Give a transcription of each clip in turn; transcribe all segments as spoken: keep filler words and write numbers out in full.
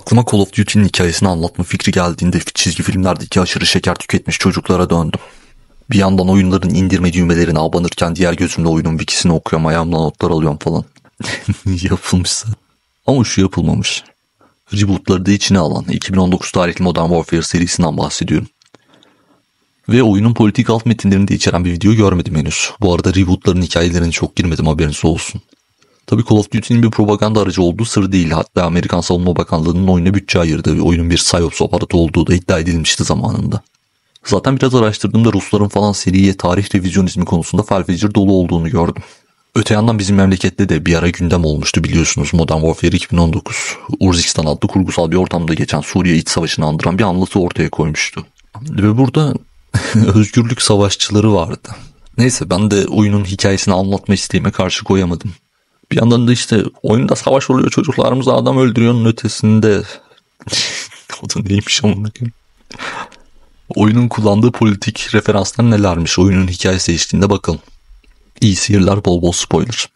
Aklıma Call of Duty'nin hikayesini anlatma fikri geldiğinde çizgi filmlerdeki aşırı şeker tüketmiş çocuklara döndüm. Bir yandan oyunların indirme düğmelerine abanırken diğer gözümle oyunun wikisini okuyorum, ayağımla notlar alıyorum falan. Yapılmışsa. Ama şu yapılmamış. Rebootları da içine alan iki bin on dokuz tarihli Modern Warfare serisinden bahsediyorum. Ve oyunun politik alt metinlerini de içeren bir video görmedim henüz. Bu arada rebootların hikayelerine çok girmedim, haberiniz olsun. Tabii Call of Duty'nin bir propaganda aracı olduğu sır değil. Hatta Amerikan Savunma Bakanlığı'nın oyuna bütçe ayırdığı ve oyunun bir psyops aparatı olduğu da iddia edilmişti zamanında. Zaten biraz araştırdığımda Rusların falan seriye tarih revizyonizmi konusunda felfecir dolu olduğunu gördüm. Öte yandan bizim memlekette de bir ara gündem olmuştu biliyorsunuz Modern Warfare iki bin on dokuz. Urzikistan adlı kurgusal bir ortamda geçen Suriye iç savaşını andıran bir anlatı ortaya koymuştu. Ve burada özgürlük savaşçıları vardı. Neyse, ben de oyunun hikayesini anlatma isteğime karşı koyamadım. Bir yandan da işte oyunda savaş oluyor, çocuklarımız adam öldürüyor'nun ötesinde. O da neymiş amına koyayım. Oyunun kullandığı politik referanslar nelermiş? Oyunun hikayesi eşliğinde bakalım. İyi seyirler, bol bol spoiler.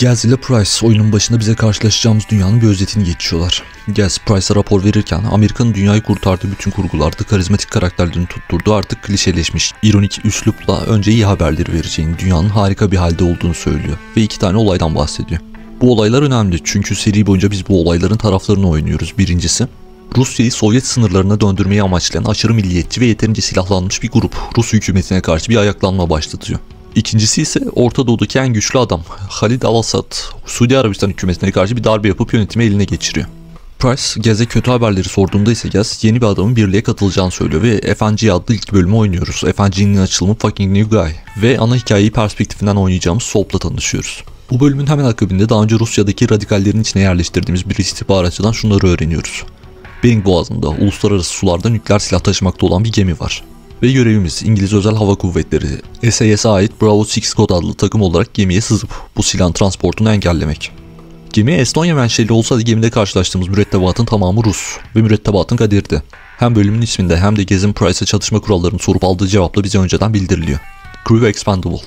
Gaz ile Price oyunun başında bize karşılaşacağımız dünyanın bir özetini geçiyorlar. Gaz, Price'a rapor verirken Amerika'nın dünyayı kurtardığı bütün kurgularda karizmatik karakterlerini tutturduğu artık klişeleşmiş, ironik üslupla önce iyi haberleri vereceğini, dünyanın harika bir halde olduğunu söylüyor ve iki tane olaydan bahsediyor. Bu olaylar önemli çünkü seri boyunca biz bu olayların taraflarını oynuyoruz. Birincisi, Rusya'yı Sovyet sınırlarına döndürmeyi amaçlayan aşırı milliyetçi ve yeterince silahlanmış bir grup Rus hükümetine karşı bir ayaklanma başlatıyor. İkincisi ise Orta Doğu'daki en güçlü adam Halid al-Assad, Suudi Arabistan hükümetine karşı bir darbe yapıp yönetimi eline geçiriyor. Price, Gaz'e kötü haberleri sorduğunda ise Gaz yeni bir adamın birliğe katılacağını söylüyor ve F N G adlı ilk bölümü oynuyoruz. F N G'nin açılımı Fucking New Guy ve ana hikayeyi perspektifinden oynayacağımız Soap'la tanışıyoruz. Bu bölümün hemen akabinde daha önce Rusya'daki radikallerin içine yerleştirdiğimiz bir istihbaratçıdan şunları öğreniyoruz. Bering Boğazı'nda uluslararası sularda nükleer silah taşımakta olan bir gemi var. Ve görevimiz İngiliz Özel Hava Kuvvetleri S A S'e ait Bravo altı Kod adlı takım olarak gemiye sızıp bu silahın transportunu engellemek. Gemi Estonya menşeli olsa da gemide karşılaştığımız mürettebatın tamamı Rus ve mürettebatın kaderi de hem bölümün isminde hem de Gaz'in Price'a çatışma kurallarını sorup aldığı cevapla bize önceden bildiriliyor. Crew expendable,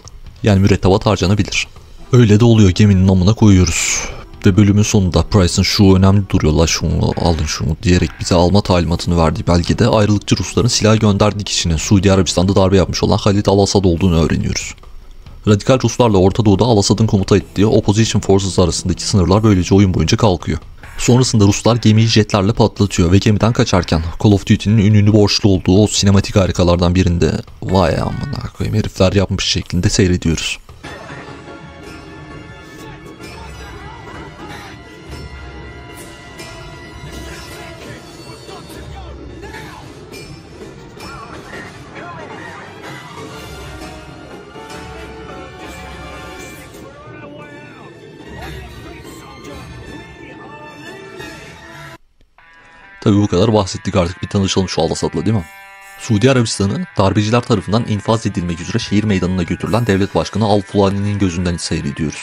yani mürettebat harcanabilir. Öyle de oluyor, geminin amına koyuyoruz. Ve bölümün sonunda Price'ın şu önemli duruyorlar şunu alın şunu diyerek bize alma talimatını verdiği belgede ayrılıkçı Rusların silah gönderdiği kişinin Suudi Arabistan'da darbe yapmış olan Halid al-Assad olduğunu öğreniyoruz. Radikal Ruslarla Orta Doğu'da al-Assad'ın komuta ettiği Opposition Forces arasındaki sınırlar böylece oyun boyunca kalkıyor. Sonrasında Ruslar gemiyi jetlerle patlatıyor ve gemiden kaçarken Call of Duty'nin ününü borçlu olduğu o sinematik harikalardan birinde vay amına koyayım herifler yapmış şeklinde seyrediyoruz. Tabii bu kadar bahsettik, artık bir tanışalım şu al-Assad'la değil mi? Suudi Arabistan'ı darbeciler tarafından infaz edilmek üzere şehir meydanına götürülen devlet başkanı Al-Fulani'nin gözünden seyrediyoruz.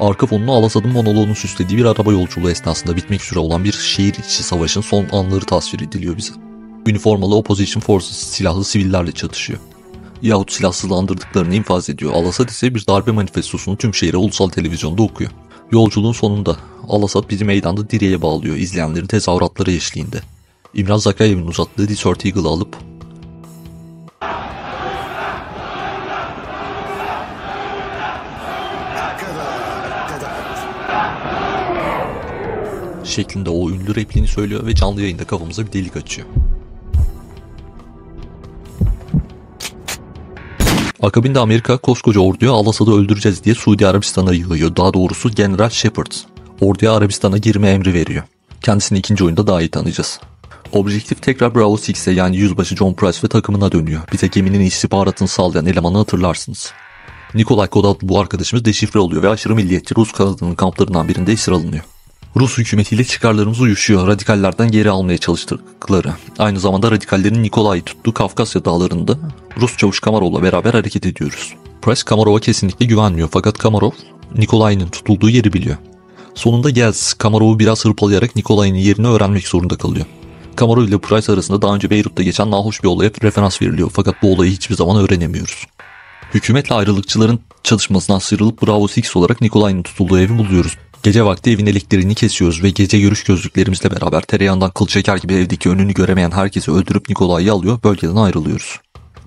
Arka fonunu al-Assad'ın monoloğunu süslediği bir araba yolculuğu esnasında bitmek üzere olan bir şehir içi savaşın son anları tasvir ediliyor bize. Üniformalı Opposition Forces silahlı sivillerle çatışıyor. Yahut silahsızlandırdıklarını infaz ediyor. Al-Assad ise bir darbe manifestosunu tüm şehre ulusal televizyonda okuyor. Yolculuğun sonunda al-Assad bizi meydanda direğe bağlıyor izleyenlerin tezahüratları eşliğinde. İmran Zakariyev'in uzattığı Desert Eagle'ı alıp şeklinde o ünlü repliğini söylüyor ve canlı yayında kafamıza bir delik açıyor. Akabinde Amerika koskoca orduya al-Assad'ı öldüreceğiz diye Suudi Arabistan'a yığıyor. Daha doğrusu General Shepard orduya Arabistan'a girme emri veriyor. Kendisini ikinci oyunda daha iyi tanıyacağız. Objektif tekrar Bravo altı'e yani Yüzbaşı John Price ve takımına dönüyor. Bize geminin istihbaratını sağlayan elemanı hatırlarsınız. Nikolay Kod adlı bu arkadaşımız deşifre oluyor ve aşırı milliyetçi Rus kanadının kamplarından birinde esir alınıyor. Rus hükümetiyle çıkarlarımız uyuşuyor. Radikallerden geri almaya çalıştıkları. Aynı zamanda radikallerin Nikolay'ı tuttuğu Kafkasya dağlarında Rus çavuş Kamarov'la beraber hareket ediyoruz. Price Kamarov'a kesinlikle güvenmiyor fakat Kamarov Nikolay'ın tutulduğu yeri biliyor. Sonunda Gaz Kamarov'u biraz hırpalayarak Nikolay'ın yerini öğrenmek zorunda kalıyor. Camaro ile Price arasında daha önce Beyrut'ta geçen nahoş bir olaya referans veriliyor fakat bu olayı hiçbir zaman öğrenemiyoruz. Hükümetle ayrılıkçıların çatışmasından sıyrılıp Bravo altı olarak Nikolay'ın tutulduğu evi buluyoruz. Gece vakti evin elektriğini kesiyoruz ve gece görüş gözlüklerimizle beraber tereyağından kıl çeker gibi evdeki önünü göremeyen herkesi öldürüp Nikolay'ı alıyor, bölgeden ayrılıyoruz.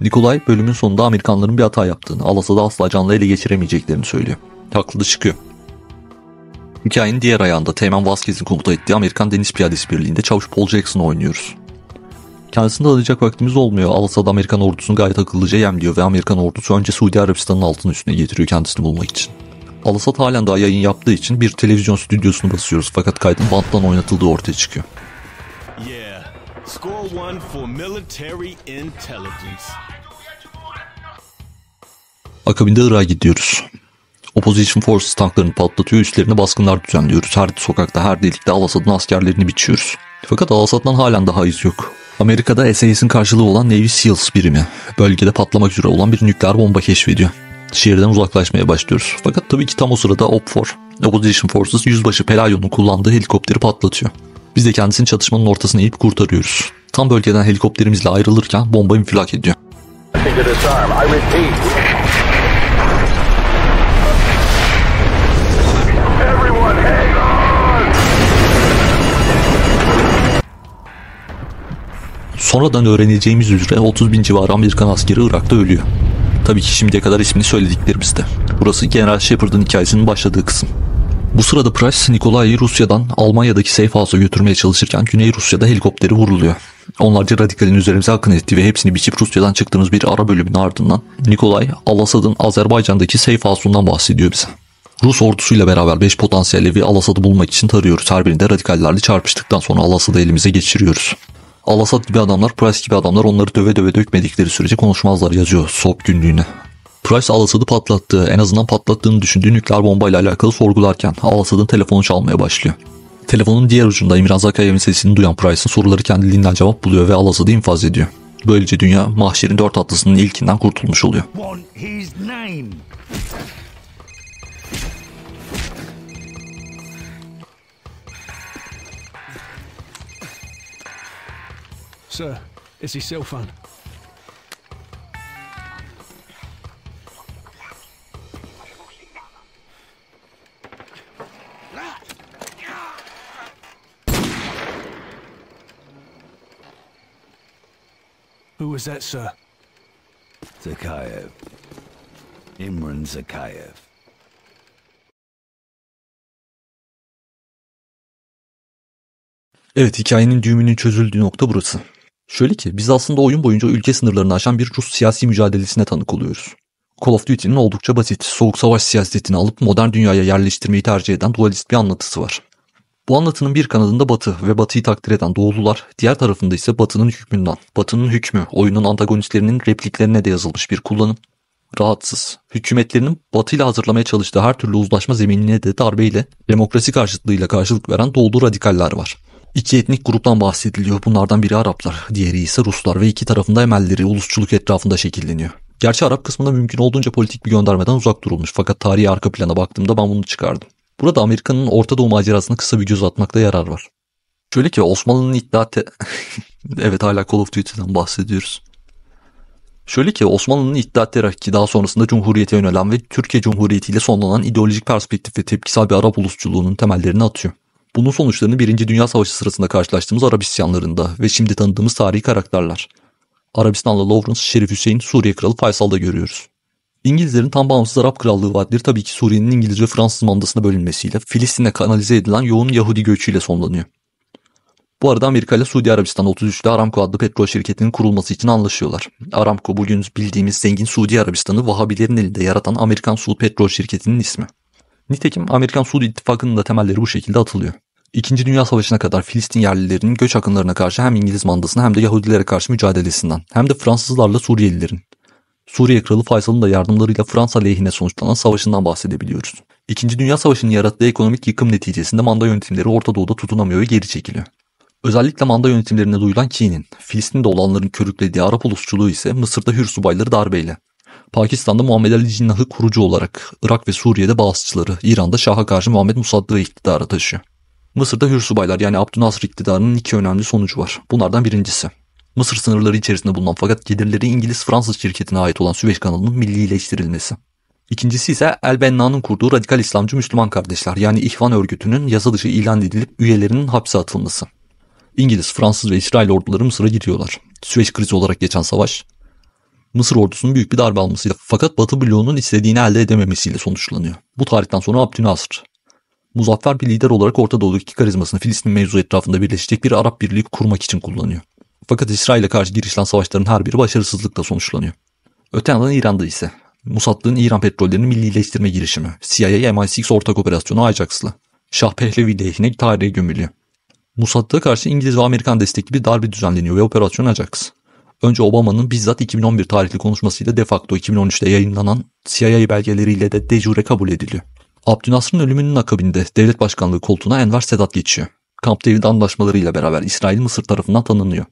Nikolay bölümün sonunda Amerikanların bir hata yaptığını, alasa da asla canlı ele geçiremeyeceklerini söylüyor. Haklı da çıkıyor. Hikayenin diğer ayağında Teğmen Vazquez'in komuta ettiği Amerikan Deniz Piyadesi Birliği'nde Çavuş Paul Jackson'ı oynuyoruz. Kendisini de arayacak vaktimiz olmuyor. Al-Asad Amerikan ordusunu gayet akıllıca yemliyor ve Amerikan ordusu önce Suudi Arabistan'ın altını üstüne getiriyor kendisini bulmak için. Al-Asad halen daha yayın yaptığı için bir televizyon stüdyosunu basıyoruz fakat kaydın banttan oynatıldığı ortaya çıkıyor. Yeah. Score one for military intelligence. Akabinde Irak'a gidiyoruz. Opposition Forces tanklarını patlatıyor, üstlerine baskınlar düzenliyoruz. Her sokakta, her delikte Al-Asad'ın askerlerini biçiyoruz. Fakat Al-Asad'dan halen daha iz yok. Amerika'da S A S'in karşılığı olan Navy Seals birimi, bölgede patlamak üzere olan bir nükleer bomba keşfediyor. Şehirden uzaklaşmaya başlıyoruz. Fakat tabii ki tam o sırada O P dört, Opposition Forces yüzbaşı Pelayo'nun kullandığı helikopteri patlatıyor. Biz de kendisini çatışmanın ortasına inip kurtarıyoruz. Tam bölgeden helikopterimizle ayrılırken bomba infilak ediyor. Sonradan öğreneceğimiz üzere otuz bin civarı Amerikan askeri Irak'ta ölüyor. Tabii ki şimdiye kadar ismini söylediklerimizde. Burası General Shepard'ın hikayesinin başladığı kısım. Bu sırada Price, Nikolay'ı Rusya'dan Almanya'daki safe house'a götürmeye çalışırken Güney Rusya'da helikopteri vuruluyor. Onlarca radikalin üzerimize akın etti ve hepsini biçip Rusya'dan çıktığımız bir ara bölümünün ardından Nikolay, Al-Asad'ın Azerbaycan'daki safe house'undan bahsediyor bize. Rus ordusuyla beraber beş potansiyel evi Al-Asad'ı bulmak için tarıyoruz. Her birinde radikallerle çarpıştıktan sonra Al-Asad'ı elimize geçiriyoruz. Al-Asad gibi adamlar, Price gibi adamlar onları döve döve dökmedikleri sürece konuşmazlar yazıyor Soap günlüğüne. Price Al-Asad'ı patlattığı, en azından patlattığını düşündüğü nükleer bombayla alakalı sorgularken Al-Asad'ın telefonu çalmaya başlıyor. Telefonun diğer ucunda İmran Zakayev'in sesini duyan Price'ın soruları kendiliğinden cevap buluyor ve Al-Asad'ı infaz ediyor. Böylece dünya mahşerin dört atlısının ilkinden kurtulmuş oluyor. Sir, it's his cell phone. Who was that, sir? Zakayev. Imran Zakayev. Evet, hikayenin düğümünün çözüldüğü nokta burası. Şöyle ki, biz aslında oyun boyunca ülke sınırlarını aşan bir Rus siyasi mücadelesine tanık oluyoruz. Call of Duty'nin oldukça basit, soğuk savaş siyasetini alıp modern dünyaya yerleştirmeyi tercih eden dualist bir anlatısı var. Bu anlatının bir kanadında Batı ve Batı'yı takdir eden Doğulular, diğer tarafında ise Batı'nın hükmünden, Batı'nın hükmü, oyunun antagonistlerinin repliklerine de yazılmış bir kullanım. Rahatsız, hükümetlerinin Batı'yla hazırlamaya çalıştığı her türlü uzlaşma zeminine de darbeyle, demokrasi karşıtlığıyla karşılık veren Doğulu radikaller var. İki etnik gruptan bahsediliyor. Bunlardan biri Araplar, diğeri ise Ruslar ve iki tarafında emelleri ulusçuluk etrafında şekilleniyor. Gerçi Arap kısmında mümkün olduğunca politik bir göndermeden uzak durulmuş fakat tarihi arka plana baktığımda ben bunu çıkardım. Burada Amerika'nın Orta Doğu macerasına kısa bir göz atmakta yarar var. Şöyle ki Osmanlı'nın iddia te... evet hala Call of Duty'den bahsediyoruz. Şöyle ki Osmanlı'nın iddia terakki daha sonrasında Cumhuriyet'e yönelen ve Türkiye Cumhuriyeti ile sonlanan ideolojik perspektif ve tepkisel bir Arap ulusçuluğunun temellerini atıyor. Bunun sonuçlarını birinci. Dünya Savaşı sırasında karşılaştığımız Arap isyanlarında ve şimdi tanıdığımız tarihi karakterler. Arabistanlı Lawrence, Şerif Hüseyin, Suriye Kralı Faysal'da görüyoruz. İngilizlerin tam bağımsız Arap Krallığı vaatleri tabii ki Suriye'nin İngiliz ve Fransız mandasına bölünmesiyle Filistin'e kanalize edilen yoğun Yahudi göçüyle sonlanıyor. Bu arada Amerika ile Suudi Arabistan otuz üçte Aramco adlı petrol şirketinin kurulması için anlaşıyorlar. Aramco bugün bildiğimiz zengin Suudi Arabistan'ı Vahabilerin elinde yaratan Amerikan Suud Petrol Şirketi'nin ismi. Nitekim Amerikan Suudi İttifakı'nın da temelleri bu şekilde atılıyor. İkinci Dünya Savaşı'na kadar Filistin yerlilerinin göç akınlarına karşı hem İngiliz mandasına hem de Yahudilere karşı mücadelesinden hem de Fransızlarla Suriyelilerin, Suriye Kralı Faysal'ın da yardımlarıyla Fransa lehine sonuçlanan savaşından bahsedebiliyoruz. İkinci Dünya Savaşı'nın yarattığı ekonomik yıkım neticesinde manda yönetimleri Orta Doğu'da tutunamıyor ve geri çekiliyor. Özellikle manda yönetimlerine duyulan kinin, Filistin'de olanların körüklediği Arap ulusçuluğu ise Mısır'da Hür subayları darbeyle, Pakistan'da Muhammed Ali Jinnah'ı kurucu olarak, Irak ve Suriye'de Bağızçıları, İran'da Şah'a karşı Muhammed Musaddık'ı iktidara taşıyor. Mısır'da hürsubaylar yani Abdülnasır iktidarının iki önemli sonucu var. Bunlardan birincisi, Mısır sınırları içerisinde bulunan fakat gelirleri İngiliz-Fransız şirketine ait olan Süveyş kanalının millileştirilmesi. İkincisi ise El-Benna'nın kurduğu radikal İslamcı Müslüman kardeşler yani İhvan örgütünün yasa dışı ilan edilip üyelerinin hapse atılması. İngiliz, Fransız ve İsrail orduları Mısır'a gidiyorlar. Süveyş krizi olarak geçen savaş, Mısır ordusunun büyük bir darbe almasıyla fakat Batı bloğunun istediğini elde edememesiyle sonuçlanıyor. Bu tarihten sonra Abdülnasır, muzaffer bir lider olarak Orta Doğu'daki karizmasını Filistin mevzu etrafında birleşecek bir Arap birliği kurmak için kullanıyor. Fakat İsrail'e karşı girişilen savaşların her biri başarısızlıkla sonuçlanıyor. Öte yandan İran'da ise Mossad'ın İran petrollerini millileştirme girişimi, C I A M I altı ortak operasyonu Ajax'la, Şah Pehlevi lehine tarihe gömülüyor. Mossad'a karşı İngiliz ve Amerikan destekli bir darbe düzenleniyor ve operasyon Ajax. Önce Obama'nın bizzat iki bin on bir tarihli konuşmasıyla de facto iki bin on üçte yayınlanan C I A belgeleriyle de de jure kabul ediliyor. Abdülnasır'ın ölümünün akabinde devlet başkanlığı koltuğuna Enver Sedat geçiyor. Camp David anlaşmalarıyla beraber İsrail Mısır tarafından tanınıyor.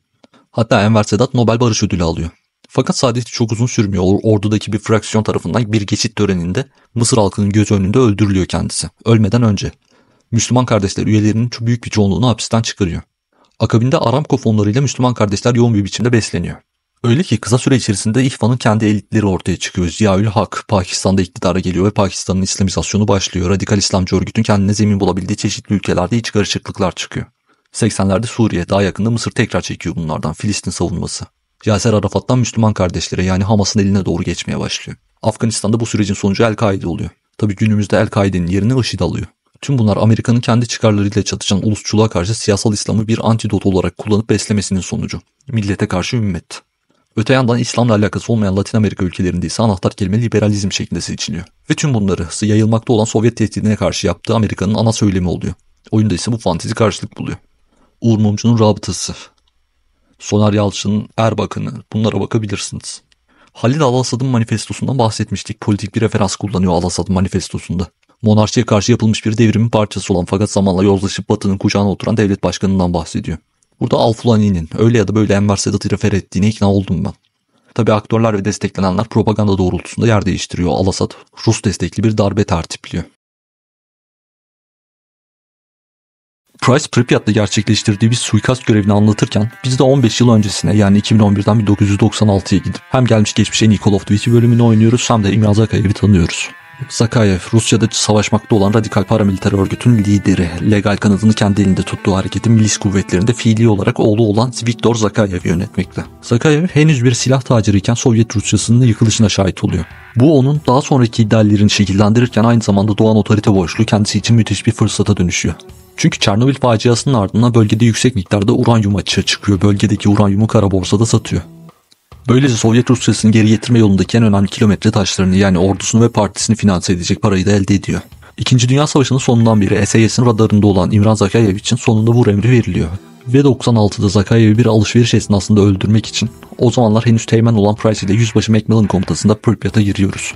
Hatta Enver Sedat Nobel Barış Ödülü alıyor. Fakat saadeti çok uzun sürmüyor. Ordudaki bir fraksiyon tarafından bir geçit töreninde Mısır halkının göz önünde öldürülüyor kendisi. Ölmeden önce. Müslüman kardeşler üyelerinin çok büyük bir çoğunluğunu hapisten çıkarıyor. Akabinde Aramco fonlarıyla Müslüman kardeşler yoğun bir biçimde besleniyor. Öyle ki kısa süre içerisinde İhvan'ın kendi elitleri ortaya çıkıyor. Ziaül Hak Pakistan'da iktidara geliyor ve Pakistan'ın İslamizasyonu başlıyor. Radikal İslamcı örgütün kendine zemin bulabildiği çeşitli ülkelerde iç karışıklıklar çıkıyor. seksenlerde Suriye, daha yakında Mısır tekrar çekiyor bunlardan, Filistin savunması. Yasser Arafat'tan Müslüman kardeşlere yani Hamas'ın eline doğru geçmeye başlıyor. Afganistan'da bu sürecin sonucu El-Kaide oluyor. Tabii günümüzde El-Kaide'nin yerini IŞİD alıyor. Tüm bunlar Amerika'nın kendi çıkarlarıyla çatışan ulusçuluğa karşı siyasal İslam'ı bir antidot olarak kullanıp beslemesinin sonucu. Millete karşı ümmet. Öte yandan İslam'la alakası olmayan Latin Amerika ülkelerinde ise anahtar kelime liberalizm şeklinde seçiliyor. Ve tüm bunları yayılmakta olan Sovyet tehdidine karşı yaptığı Amerika'nın ana söylemi oluyor. Oyunda ise bu fantezi karşılık buluyor. Uğur Mumcu'nun Rabıtası, Soner Yalçın'ın Erbakan'ı, bunlara bakabilirsiniz. Halil Al-Asad'ın manifestosundan bahsetmiştik. Politik bir referans kullanıyor Al-Asad'ın manifestosunda. Monarşiye karşı yapılmış bir devrimin parçası olan fakat zamanla yozlaşıp Batı'nın kucağına oturan devlet başkanından bahsediyor. Burada Al-Fulani'nin öyle ya da böyle Enver Sedat'ı refer ettiğine ikna oldum ben. Tabi aktörler ve desteklenenler propaganda doğrultusunda yer değiştiriyor. Al-Asad Rus destekli bir darbe tertipliyor. Price Pripyat'ta gerçekleştirdiği bir suikast görevini anlatırken biz de on beş yıl öncesine yani iki bin on birden bin dokuz yüz doksan altıya gidip hem gelmiş geçmiş en iyi Call of Duty bölümünü oynuyoruz hem de Emil Zakayev'i tanıyoruz. Zakayev, Rusya'da savaşmakta olan radikal paramiliter örgütün lideri, legal kanadını kendi elinde tuttuğu hareketin milis kuvvetlerinde fiili olarak oğlu olan Viktor Zakayev'i yönetmekte. Zakayev henüz bir silah taciriyken Sovyet Rusyası'nın yıkılışına şahit oluyor. Bu onun daha sonraki ideallerini şekillendirirken aynı zamanda doğan otorite boşluğu kendisi için müthiş bir fırsata dönüşüyor. Çünkü Çernobil faciasının ardından bölgede yüksek miktarda uranyum açığa çıkıyor. Bölgedeki uranyumu kara borsada satıyor. Böylece Sovyet Rusyası'nı geri getirme yolundaki en önemli kilometre taşlarını yani ordusunu ve partisini finanse edecek parayı da elde ediyor. İkinci Dünya Savaşı'nın sonundan beri S A S'in radarında olan İmran Zakayev için sonunda bu emri veriliyor. Ve doksan altıda Zakayev'i bir alışveriş esnasında öldürmek için o zamanlar henüz teğmen olan Price ile Yüzbaşı Macmillan komutasında Pripyat'a giriyoruz.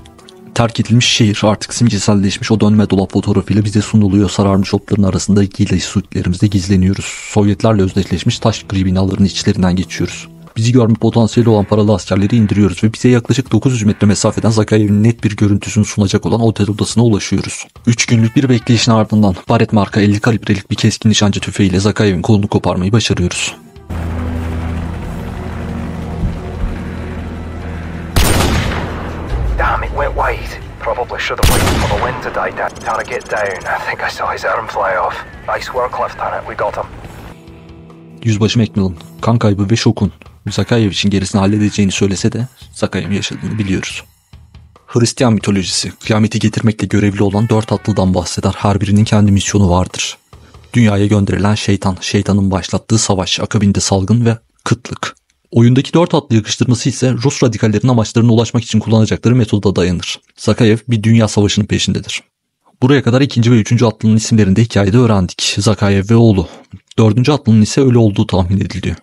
Terk edilmiş şehir artık simgeselleşmiş o dönme dolap fotoğrafıyla bize sunuluyor. Sararmış otların arasında giyleş sütlerimizde gizleniyoruz. Sovyetlerle özdeşleşmiş taş gri binaların içlerinden geçiyoruz. Bizi görme potansiyeli olan paralı askerleri indiriyoruz ve bize yaklaşık dokuz yüz metre mesafeden Zakayev'in net bir görüntüsünü sunacak olan otel odasına ulaşıyoruz. üç günlük bir bekleyişin ardından Barrett marka elli kalibrelik bir keskin nişancı tüfeğiyle Zakayev'in kolunu koparmayı başarıyoruz. Probably should have waited for the wind to die down. Trying to get down. I think I saw his arm fly off. Nice work, Lieutenant. We got him. Yüzbaşı Macmillan, kan kaybı ve şokun Zakayev için gerisini halledeceğini söylese de Zakayev'in yaşadığını biliyoruz. Hristiyan mitolojisi, kıyameti getirmekle görevli olan dört atlıdan bahseder. Her birinin kendi misyonu vardır. Dünyaya gönderilen şeytan, şeytanın başlattığı savaş, akabinde salgın ve kıtlık. Oyundaki dört atlı yakıştırması ise Rus radikallerinin amaçlarına ulaşmak için kullanacakları metoda dayanır. Zakayev bir dünya savaşının peşindedir. Buraya kadar ikinci ve üçüncü atlının isimlerini de hikayede öğrendik. Zakayev ve oğlu. Dördüncü atlının ise ölü olduğu tahmin ediliyor.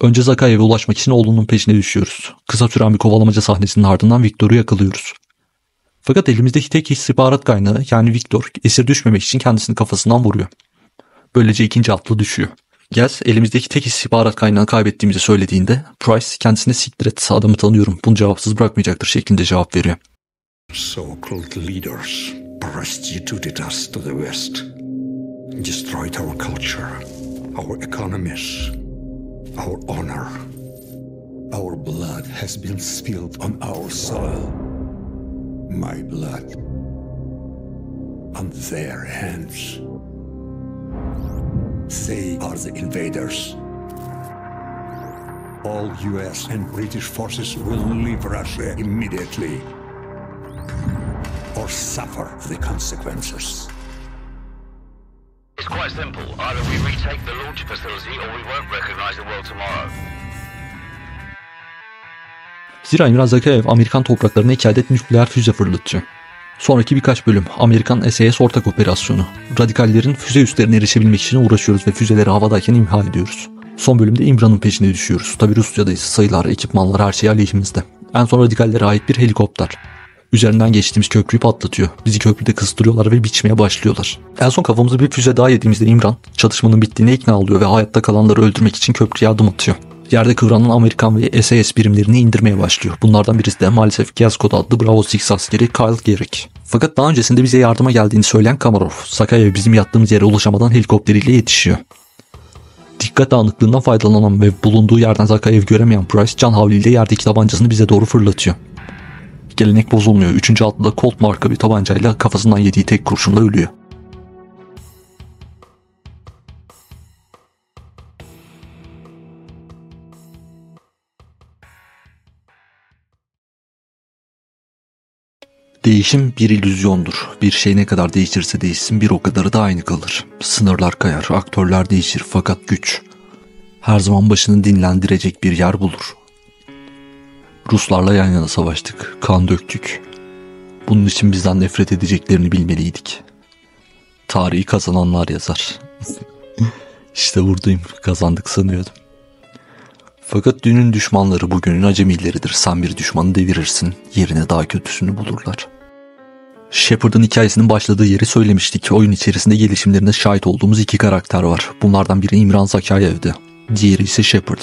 Önce Zakayev'e ulaşmak için oğlunun peşine düşüyoruz. Kısa süren bir kovalamaca sahnesinin ardından Viktor'u yakalıyoruz. Fakat elimizdeki tek istihbarat kaynağı yani Viktor esir düşmemek için kendisini kafasından vuruyor. Böylece ikinci atlı düşüyor. Gaz elimizdeki tek istihbarat kaynağını kaybettiğimizi söylediğinde Price kendisine siktir et adamı tanıyorum bunu cevapsız bırakmayacaktır şeklinde cevap veriyor. So-called leaders prostituted us to the west. and destroyed our culture, our economies, our honor. Our blood has been spilled on our soil. My blood on their hands. They are the invaders. All U S and British forces will leave Russia immediately or suffer the consequences. It's quite simple. Either we retake the launch facility or we won't recognize the world tomorrow. Zira Miraz Zakayev Amerikan topraklarına iki adet nükleer füze fırlatıyor. Sonraki birkaç bölüm Amerikan S A S ortak operasyonu. Radikallerin füze üslerine erişebilmek için uğraşıyoruz ve füzeleri havadayken imha ediyoruz. Son bölümde İmran'ın peşine düşüyoruz. Tabi Rusya'dayız. Sayılar, ekipmanlar, her şey aleyhimizde. En son radikallere ait bir helikopter. Üzerinden geçtiğimiz köprüyü patlatıyor. Bizi köprüde kıstırıyorlar ve biçmeye başlıyorlar. En son kafamıza bir füze daha yediğimizde İmran çatışmanın bittiğine ikna oluyor ve hayatta kalanları öldürmek için köprüye adım atıyor. Yerde kıvranan Amerikan ve S A S birimlerini indirmeye başlıyor. Bunlardan birisi de maalesef Gaz Kod adlı Bravo altı askeri Kyle Garrick. Fakat daha öncesinde bize yardıma geldiğini söyleyen Kamarov, Zakayev bizim yattığımız yere ulaşamadan helikopteriyle yetişiyor. Dikkat dağınıklığından faydalanan ve bulunduğu yerden Zakayev göremeyen Price, can havliyle yerdeki tabancasını bize doğru fırlatıyor. Gelenek bozulmuyor. Üçüncü altında Colt marka bir tabancayla kafasından yediği tek kurşunla ölüyor. Değişim bir illüzyondur. Bir şey ne kadar değişirse değişsin bir o kadarı da aynı kalır. Sınırlar kayar, aktörler değişir fakat güç her zaman başını dinlendirecek bir yer bulur. Ruslarla yan yana savaştık, kan döktük. Bunun için bizden nefret edeceklerini bilmeliydik. Tarihi kazananlar yazar. İşte buradayım, kazandık sanıyordum. Fakat dünün düşmanları bugünün acemileridir. Sen bir düşmanı devirirsin, yerine daha kötüsünü bulurlar. Shepard'ın hikayesinin başladığı yeri söylemiştik. Oyun içerisinde gelişimlerine şahit olduğumuz iki karakter var. Bunlardan biri İmran Zakayev'di, diğeri ise Shepard.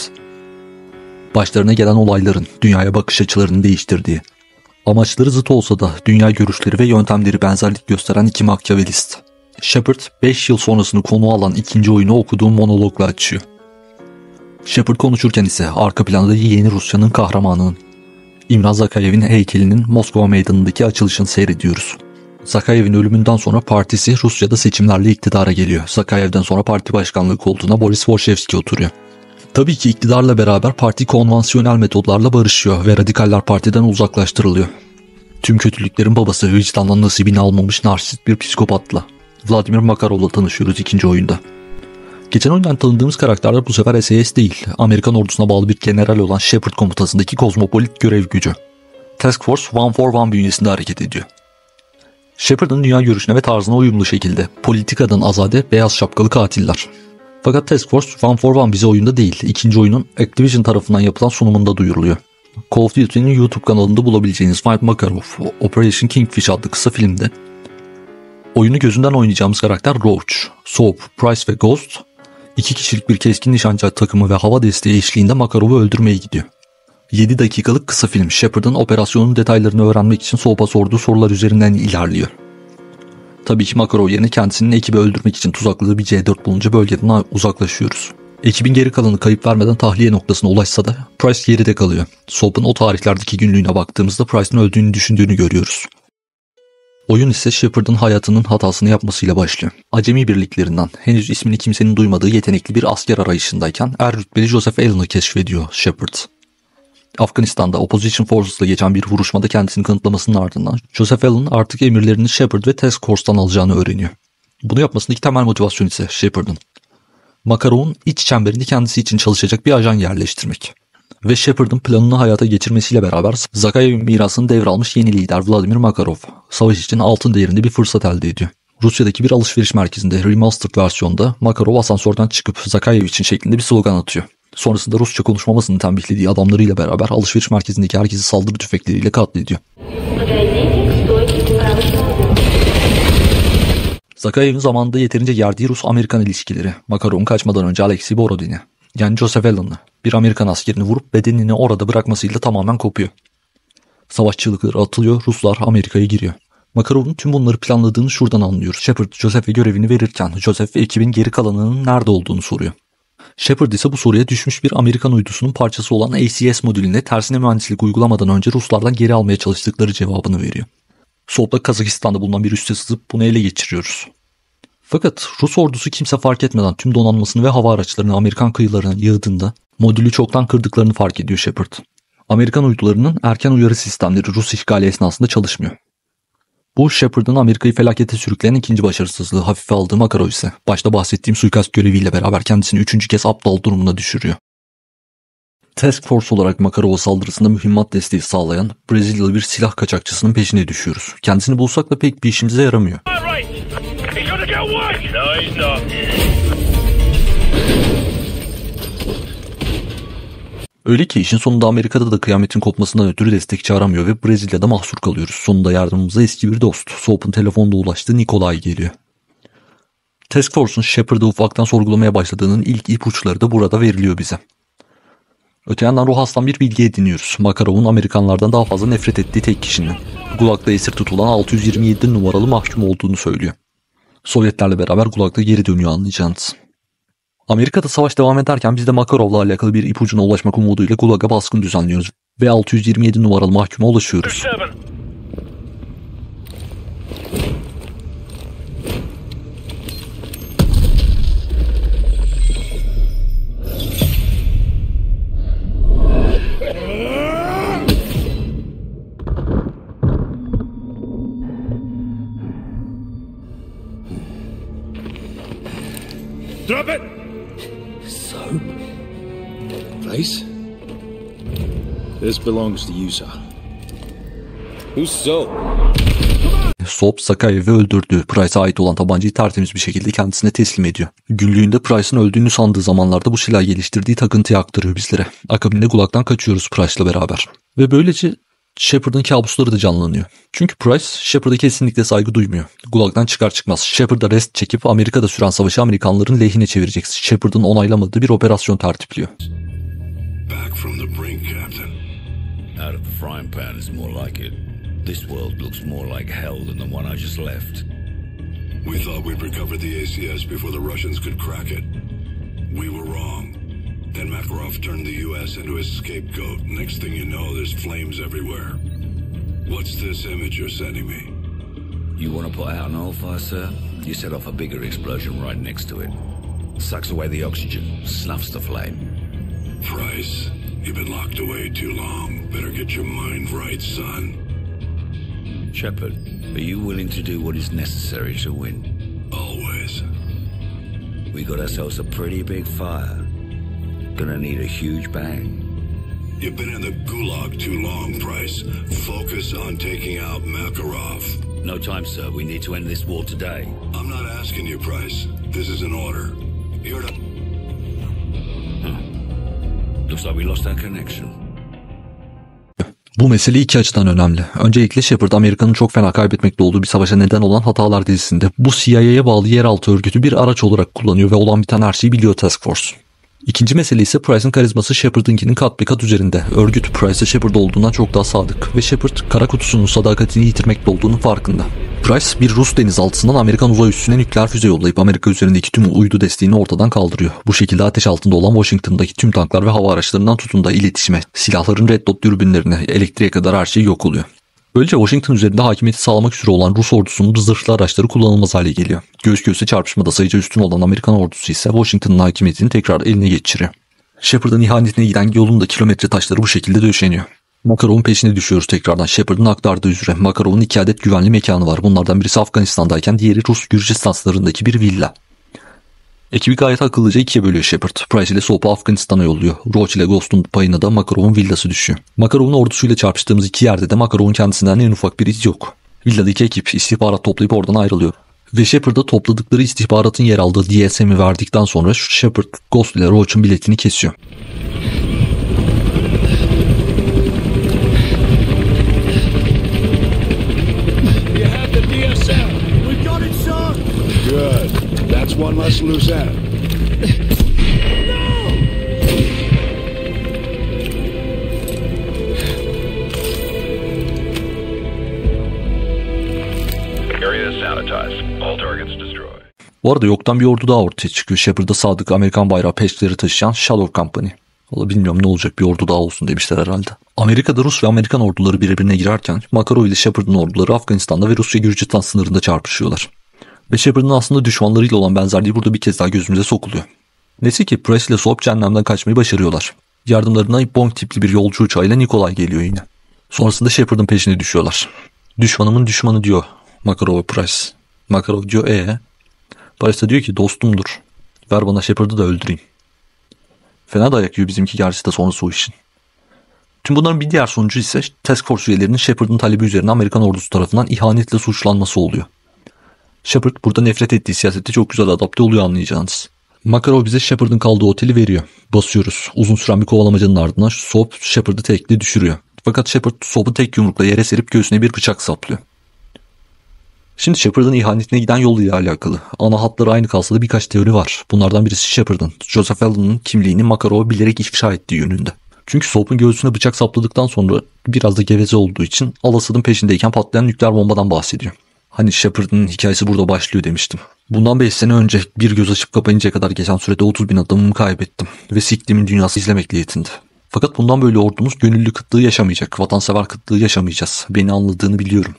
Başlarına gelen olayların, dünyaya bakış açılarını değiştirdiği, amaçları zıt olsa da dünya görüşleri ve yöntemleri benzerlik gösteren iki Machiavellist. Shepard, beş yıl sonrasını konu alan ikinci oyunu okuduğu monologla açıyor. Shepard konuşurken ise arka planda yeni Rusya'nın kahramanının, İmran Zakayev'in heykelinin Moskova meydanındaki açılışını seyrediyoruz. Zakayev'in ölümünden sonra partisi Rusya'da seçimlerle iktidara geliyor. Zakayev'den sonra parti başkanlığı koltuğuna Boris Vorshevski oturuyor. Tabii ki iktidarla beraber parti konvansiyonel metodlarla barışıyor ve radikaller partiden uzaklaştırılıyor. Tüm kötülüklerin babası, vicdandan nasibini almamış narsist bir psikopatla Vladimir Makarov'la tanışıyoruz ikinci oyunda. Geçen oyundan tanıdığımız karakterler bu sefer S A S değil, Amerikan ordusuna bağlı bir general olan Shepard komutasındaki kozmopolit görev gücü. Task Force yüz on bir bünyesinde hareket ediyor. Shepard'ın dünya görüşüne ve tarzına uyumlu şekilde politikadan azade beyaz şapkalı katiller. Fakat Task Force yüz on bir bize oyunda değil, ikinci oyunun Activision tarafından yapılan sunumunda duyuruluyor. Call of Duty'nin YouTube kanalında bulabileceğiniz Mike Makarov, Operation Kingfish adlı kısa filmde oyunu gözünden oynayacağımız karakter Roach, Soap, Price ve Ghost, İki kişilik bir keskin nişancı takımı ve hava desteği eşliğinde Makarov'u öldürmeye gidiyor. yedi dakikalık kısa film Shepard'ın operasyonun detaylarını öğrenmek için Soap'a sorduğu sorular üzerinden ilerliyor. Tabii ki Makarov yerine kendisinin ekibi öldürmek için tuzakladığı bir C dört bulunca bölgeden uzaklaşıyoruz. Ekibin geri kalanı kayıp vermeden tahliye noktasına ulaşsa da Price geride kalıyor. Soap'ın o tarihlerdeki günlüğüne baktığımızda Price'ın öldüğünü düşündüğünü görüyoruz. Oyun ise Shepard'ın hayatının hatasını yapmasıyla başlıyor. Acemi birliklerinden henüz ismini kimsenin duymadığı yetenekli bir asker arayışındayken er rütbeli Joseph Allen'ı keşfediyor Shepard. Afganistan'da Opposition Forces'la geçen bir vuruşmada kendisini kanıtlamasının ardından Joseph Allen artık emirlerini Shepard ve Task Force'tan alacağını öğreniyor. Bunu yapmasındaki temel motivasyon ise Shepard'ın Makarov'un iç çemberinde kendisi için çalışacak bir ajan yerleştirmek. Ve Shepard'ın planını hayata geçirmesiyle beraber Zakayev'in mirasını devralmış yeni lider Vladimir Makarov, savaş için altın değerinde bir fırsat elde ediyor. Rusya'daki bir alışveriş merkezinde remastered versiyonda Makarov asansörden çıkıp Zakayev için şeklinde bir slogan atıyor. Sonrasında Rusça konuşmamasını tembihlediği adamlarıyla beraber alışveriş merkezindeki herkesi saldırı tüfekleriyle katlediyor. Zakayev'in zamanında yeterince yerdiği Rus-Amerikan ilişkileri, Makarov'un kaçmadan önce Alexei Borodin'i, yani Joseph Allen'ı, bir Amerikan askerini vurup bedenini orada bırakmasıyla tamamen kopuyor. Savaşçılıkları atılıyor, Ruslar Amerika'ya giriyor. Makarov'un tüm bunları planladığını şuradan anlıyoruz. Shepard, Joseph'e görevini verirken Joseph ve ekibin geri kalanının nerede olduğunu soruyor. Shepard ise bu soruya düşmüş bir Amerikan uydusunun parçası olan A C S modülünde tersine mühendislik uygulamadan önce Ruslardan geri almaya çalıştıkları cevabını veriyor. Soğuk'ta Kazakistan'da bulunan bir üste sızıp bunu ele geçiriyoruz. Fakat Rus ordusu kimse fark etmeden tüm donanmasını ve hava araçlarını Amerikan kıyılarına yığdığında modülü çoktan kırdıklarını fark ediyor Shepard. Amerikan uydularının erken uyarı sistemleri Rus işgali esnasında çalışmıyor. Bu Shepard'ın Amerika'yı felakete sürükleyen ikinci başarısızlığı hafife aldığı Makarov ise başta bahsettiğim suikast göreviyle beraber kendisini üçüncü kez aptal durumuna düşürüyor. Task Force olarak Makarov'a saldırısında mühimmat desteği sağlayan Brezilyalı bir silah kaçakçısının peşine düşüyoruz. Kendisini bulsak da pek bir işimize yaramıyor. Öyle ki işin sonunda Amerika'da da kıyametin kopmasından ötürü destekçi aramıyor ve Brezilya'da mahsur kalıyoruz. Sonunda yardımımıza eski bir dost, Soap'ın telefonda ulaştığı Nikolay geliyor. Task Force'un Shepard'ı ufaktan sorgulamaya başladığının ilk ipuçları da burada veriliyor bize. Öte yandan Rohas'tan bir bilgi ediniyoruz. Makarov'un Amerikanlardan daha fazla nefret ettiği tek kişinin Gulag'da esir tutulan altı yüz yirmi yedi numaralı mahkum olduğunu söylüyor. Sovyetlerle beraber Gulag'da geri dönüyor anlayacağınız. Amerika'da savaş devam ederken biz de Makarov'la alakalı bir ipucuna ulaşmak umuduyla Gulag'a baskın düzenliyoruz ve altı yüz yirmi yedi numaralı mahkuma ulaşıyoruz. Drop it! So, place? This belongs to you, sir. Who's so? Soap, Sakayev'i öldürdüğü Price'a ait olan tabancayı tertemiz bir şekilde kendisine teslim ediyor. Günlüğünde Price'ın öldüğünü sandığı zamanlarda bu silahı geliştirdiği takıntıyı aktarıyor bizlere. Akabinde Gulag'dan kaçıyoruz Price'la beraber. Ve böylece Shepard'ın kabusları da canlanıyor. Çünkü Price, Shepard'a kesinlikle saygı duymuyor. Gulag'dan çıkar çıkmaz Shepard'a rest çekip Amerika'da süren savaşı Amerikanların lehine çevirecek. Shepard'ın onaylamadığı bir operasyon tertipliyor. Then Makarov turned the U S into his scapegoat. Next thing you know, there's flames everywhere. What's this image you're sending me? You want to put out an oil fire, sir? You set off a bigger explosion right next to it. Sucks away the oxygen, snuffs the flame. Price, you've been locked away too long. Better get your mind right, son. Shepard, are you willing to do what is necessary to win? Always. We got ourselves a pretty big fire. Gonna need a huge bang. You've been in the gulag too long, Price. Focus on taking out Makarov. No time, sir. We need to end this war today. I'm not asking you, Price. This is an order. You're to... Huh. Looks like we lost our connection. Bu mesele iki açıdan önemli. Öncelikle Shepard, Amerika'nın çok fena kaybetmekte olduğu bir savaşa neden olan hatalar dizisinde bu C I A'ya bağlı yeraltı örgütü bir araç olarak kullanıyor ve olan biten her şeyi biliyor Task Force. İkinci mesele ise Price'ın karizması Shepard'ınkinin kat be kat üzerinde. Örgüt Price'e Shepard olduğundan çok daha sadık ve Shepard kara kutusunun sadakatini yitirmekte olduğunun farkında. Price bir Rus denizaltısından Amerikan uzay üssüne nükleer füze yollayıp Amerika üzerindeki tüm uydu desteğini ortadan kaldırıyor. Bu şekilde ateş altında olan Washington'daki tüm tanklar ve hava araçlarından tutun da iletişime, silahların red dot dürbünlerine, elektriğe kadar her şey yok oluyor. Böylece Washington üzerinde hakimiyeti sağlamak üzere olan Rus ordusunun zırhlı araçları kullanılmaz hale geliyor. Göğüs göğüse çarpışmada sayıca üstün olan Amerikan ordusu ise Washington'ın hakimiyetini tekrar eline geçiriyor. Shepard'ın ihanetine giden yolunda kilometre taşları bu şekilde döşeniyor. Makarov'un peşine düşüyoruz tekrardan. Shepard'ın aktardığı üzere Makarov'un iki adet güvenli mekanı var. Bunlardan birisi Afganistan'dayken diğeri Rus Gürcistan sınırındaki bir villa. Ekibi gayet akıllıca ikiye bölüyor Shepard. Price ile Soap'u Afganistan'a yolluyor. Roach ile Ghost'un payına da Makarov'un villası düşüyor. Makarov'un ordusuyla çarpıştığımız iki yerde de Makarov'un kendisinden en ufak bir iz yok. Villadaki ekip istihbarat toplayıp oradan ayrılıyor. Ve Shepard'a topladıkları istihbaratın yer aldığı D S M'i verdikten sonra Shepard, Ghost ile Roach'un biletini kesiyor. One less loose end. No! Bu arada yoktan bir ordu daha ortaya çıkıyor. Shepard'a sadık Amerikan bayrağı peşleri taşıyan Shadow Company. Valla bilmiyorum ne olacak, bir ordu daha olsun demişler herhalde. Amerika'da Rus ve Amerikan orduları birbirine girerken Makarov ile Shepard'ın orduları Afganistan'da ve Rusya-Gürcistan sınırında çarpışıyorlar. Ve Shepard'ın aslında düşmanlarıyla olan benzerliği burada bir kez daha gözümüze sokuluyor. Neyse ki Press ile Soap cehennemden kaçmayı başarıyorlar. Yardımlarına Bong tipli bir yolcu uçağıyla Nikolay geliyor yine. Sonrasında Shepard'ın peşine düşüyorlar. Düşmanımın düşmanı diyor Makarov ve Price. Makarov diyor ee? Price de diyor ki dostumdur. Ver bana Shepard'ı da öldüreyim. Fena dayak yiyor bizimki gerçi de sonrası o işin. Tüm bunların bir diğer sonucu ise Task Force üyelerinin Shepard'ın talebi üzerine Amerikan ordusu tarafından ihanetle suçlanması oluyor. Shepard burada nefret ettiği siyasette çok güzel adapte oluyor anlayacağınız. Makarov bize Shepard'ın kaldığı oteli veriyor. Basıyoruz. Uzun süren bir kovalamacanın ardından Soap Shepard'ı tekli düşürüyor. Fakat Shepard Soap'ı tek yumrukla yere serip göğsüne bir bıçak saplıyor. Şimdi Shepard'ın ihanetine giden yol ile alakalı. Ana hatları aynı kalsa da birkaç teori var. Bunlardan birisi Shepard'ın, Joseph Allen'ın kimliğini Makarov'a bilerek ifşa ettiği yönünde. Çünkü Soap'ın göğsüne bıçak sapladıktan sonra biraz da geveze olduğu için Al-Assad'ın peşindeyken patlayan nükleer bombadan bahsediyor. Hani Shepard'ın hikayesi burada başlıyor demiştim. Bundan beş sene önce bir göz açıp kapayıncaya kadar geçen sürede otuz bin adamımı kaybettim ve siktimin dünyası izlemekle yetindi. Fakat bundan böyle ordumuz gönüllü kıtlığı yaşamayacak, vatansever kıtlığı yaşamayacağız. Beni anladığını biliyorum,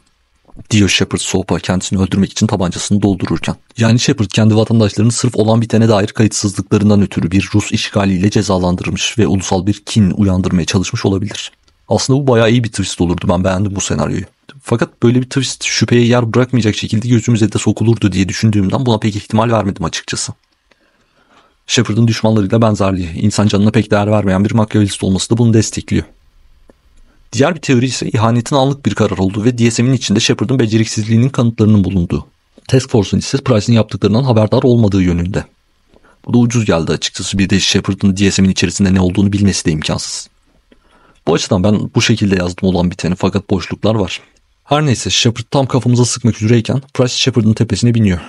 diyor Shepard Soap'a kendisini öldürmek için tabancasını doldururken. Yani Shepard kendi vatandaşlarını sırf olan bitene dair kayıtsızlıklarından ötürü bir Rus işgaliyle cezalandırmış ve ulusal bir kin uyandırmaya çalışmış olabilir. Aslında bu bayağı iyi bir twist olurdu, ben beğendim bu senaryoyu. Fakat böyle bir twist şüpheye yer bırakmayacak şekilde gözümüze de sokulurdu diye düşündüğümden buna pek ihtimal vermedim açıkçası. Shepard'ın düşmanlarıyla benzerliği, insan canına pek değer vermeyen bir makyavelist olması da bunu destekliyor. Diğer bir teori ise ihanetin anlık bir karar olduğu ve D S M'in içinde Shepard'ın beceriksizliğinin kanıtlarının bulunduğu. Task Force'un ise Price'ın yaptıklarından haberdar olmadığı yönünde. Bu da ucuz geldi açıkçası, bir de Shepard'ın D S M'in içerisinde ne olduğunu bilmesi de imkansız. Bu açıdan ben bu şekilde yazdım olan biteni, fakat boşluklar var. Her neyse, Shepard tam kafamıza sıkmak üzereyken Price Shepard'ın tepesine biniyor.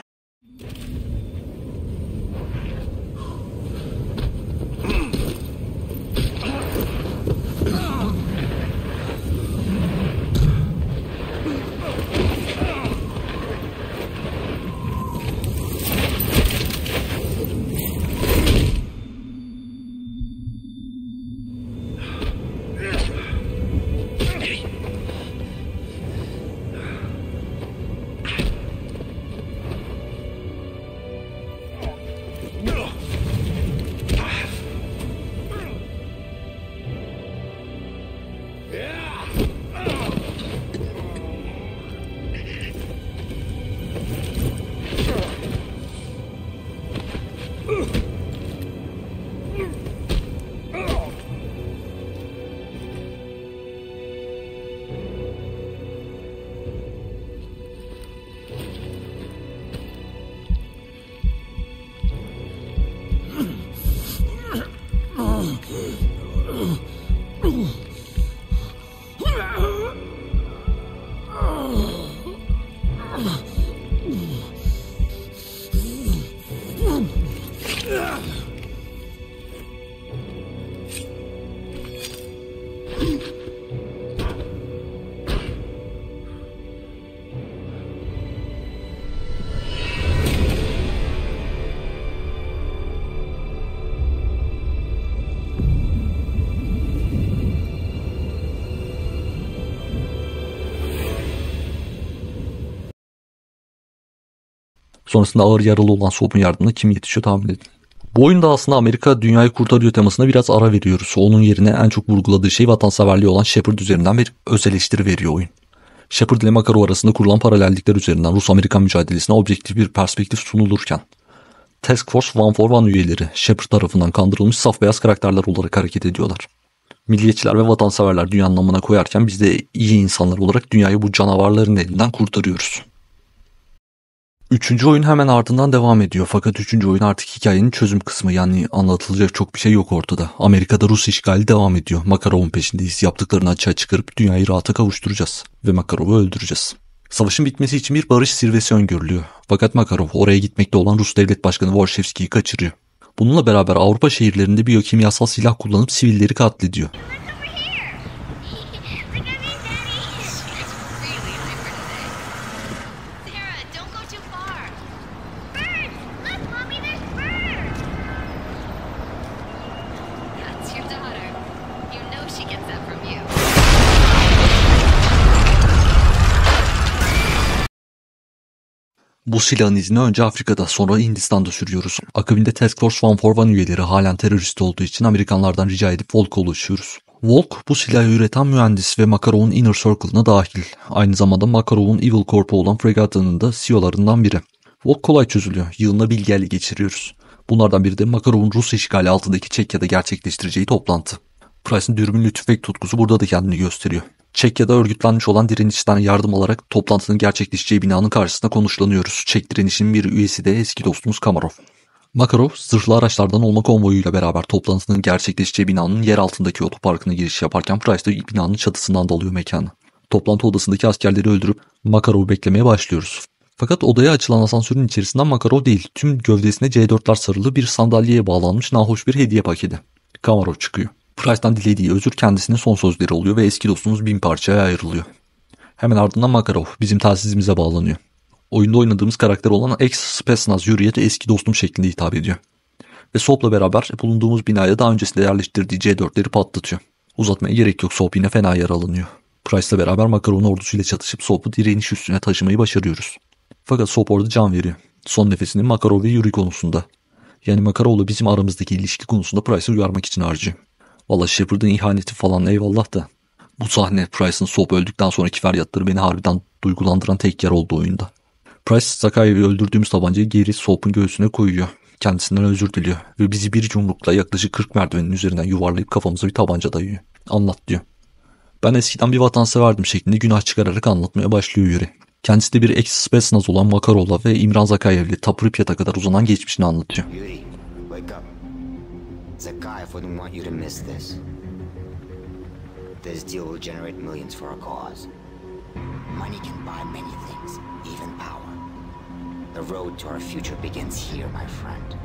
Sonrasında ağır yaralı olan Soap'un yardımına kim yetişiyor tahmin edin. Bu oyunda aslında Amerika dünyayı kurtarıyor temasına biraz ara veriyoruz. Onun yerine en çok vurguladığı şey vatanseverliği olan Shepard üzerinden bir öz eleştiri veriyor oyun. Shepard ile Makarov arasında kurulan paralellikler üzerinden Rus-Amerikan mücadelesine objektif bir perspektif sunulurken Task Force yüz on bir üyeleri Shepard tarafından kandırılmış saf beyaz karakterler olarak hareket ediyorlar. Milliyetçiler ve vatanseverler dünyanın amına koyarken biz de iyi insanlar olarak dünyayı bu canavarların elinden kurtarıyoruz. Üçüncü oyun hemen ardından devam ediyor, fakat üçüncü oyun artık hikayenin çözüm kısmı, yani anlatılacak çok bir şey yok ortada. Amerika'da Rus işgali devam ediyor, Makarov'un peşindeyiz, yaptıklarını açığa çıkarıp dünyayı rahata kavuşturacağız ve Makarov'u öldüreceğiz. Savaşın bitmesi için bir barış zirvesi öngörülüyor, fakat Makarov oraya gitmekte olan Rus devlet başkanı Vorshevski'yi kaçırıyor. Bununla beraber Avrupa şehirlerinde biyokimyasal silah kullanıp sivilleri katlediyor. Bu silahın izini önce Afrika'da, sonra Hindistan'da sürüyoruz. Akabinde Task Force yüz kırk bir üyeleri halen terörist olduğu için Amerikanlardan rica edip Volk'a ulaşıyoruz. Volk bu silahı üreten mühendis ve Makarov'un Inner Circle'ına dahil. Aynı zamanda Makarov'un Evil Corp'u olan Fregata'nın da C E O'larından biri. Volk kolay çözülüyor. Yılına bilgi ele geçiriyoruz. Bunlardan biri de Makarov'un Rus işgali altındaki Çekya'da gerçekleştireceği toplantı. Price'ın dürbünlü tüfek tutkusu burada da kendini gösteriyor. Çekya'da örgütlenmiş olan direnişten yardım alarak toplantının gerçekleşeceği binanın karşısında konuşlanıyoruz. Çek direnişinin bir üyesi de eski dostumuz Komarov. Makarov zırhlı araçlardan olma konvoyuyla beraber toplantının gerçekleşeceği binanın yer altındaki otoparkına giriş yaparken Price de binanın çatısından dalıyor mekanı. Toplantı odasındaki askerleri öldürüp Makarov'u beklemeye başlıyoruz. Fakat odaya açılan asansörün içerisinden Makarov değil, tüm gövdesine C dörtler sarılı bir sandalyeye bağlanmış nahoş bir hediye paketi. Komarov çıkıyor. Price'dan dilediği özür kendisinin son sözleri oluyor ve eski dostumuz bin parçaya ayrılıyor. Hemen ardından Makarov bizim telsizimize bağlanıyor. Oyunda oynadığımız karakter olan ex-Spetsnaz Yuri'ye eski dostum şeklinde hitap ediyor. Ve Soap'la beraber bulunduğumuz binaya daha öncesinde yerleştirdiği C dörtleri patlatıyor. Uzatmaya gerek yok, Soap yine fena yaralanıyor. Price'la beraber Makarov'un ordusuyla çatışıp Soap'u direniş üstüne taşımayı başarıyoruz. Fakat Soap orada can veriyor. Son nefesini Makarov ve Yuri konusunda, yani Makarov'la bizim aramızdaki ilişki konusunda Price'ı uyarmak için harcıyor. Valla Shepard'ın ihaneti falan eyvallah da bu sahne Price'ın Soap öldükten sonraki feryatları beni harbiden duygulandıran tek yer oldu oyunda. Price, Sakai'yi öldürdüğümüz tabancayı geri Soap'un göğsüne koyuyor. Kendisinden özür diliyor ve bizi bir yumrukla yaklaşık kırk merdivenin üzerinden yuvarlayıp kafamıza bir tabanca dayıyor. Anlat diyor. Ben eskiden bir vatanseverdim şeklinde günah çıkararak anlatmaya başlıyor Yuri. Kendisi de bir ex-Spetsnaz olan Makarov'la ve İmran Zakayev ile Tapripyat'a kadar uzanan geçmişini anlatıyor. Yuri, wake up. Zakayev wouldn't want you to miss this. This deal will generate millions for our cause. Money can buy many things, even power. The road to our future begins here, my friend.